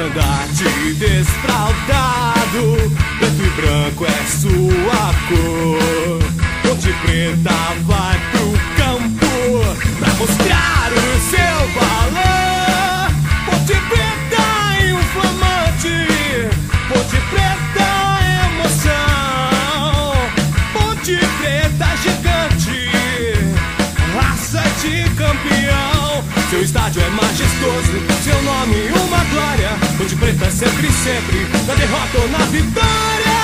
gosta de desfraldado, preto e branco é sua cor. Ponte Preta vai pro campo pra mostrar o seu valor. Ponte Preta é um flamante, Ponte Preta é emoção, Ponte Preta gigante, raça de campeão. Seu estádio é majestoso, seu nome uma glória. Ponte Preta sempre, sempre, na derrota ou na vitória.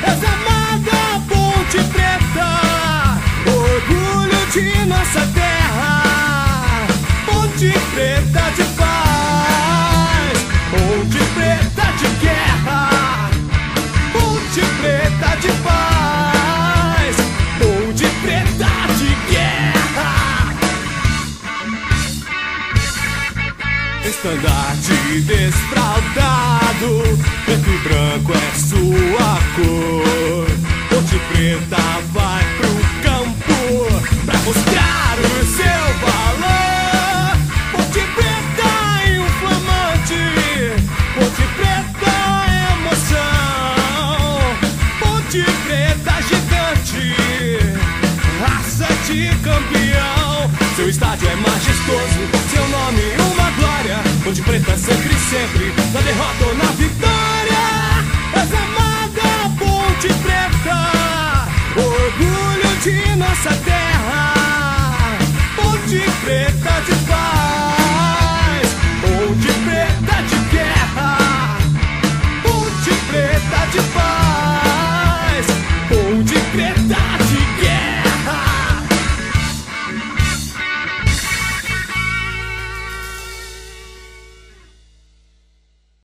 És amada, Ponte Preta, orgulho de nossa terra. Ponte Preta de paz, Ponte Preta de guerra, Ponte Preta de paz, Ponte Preta de guerra. Estandarte desfraldado, preto e branco é sua cor. Ponte Preta vai pro campo pra mostrar o seu valor. Ponte Preta é um flamante, Ponte Preta é emoção, Ponte Preta gigante, raça de campeão. Seu estádio é majestoso, seu nome uma glória. Ponte Preta sempre, sempre, na derrota ou na vitória. Orgulho de nossa terra, Ponte Preta de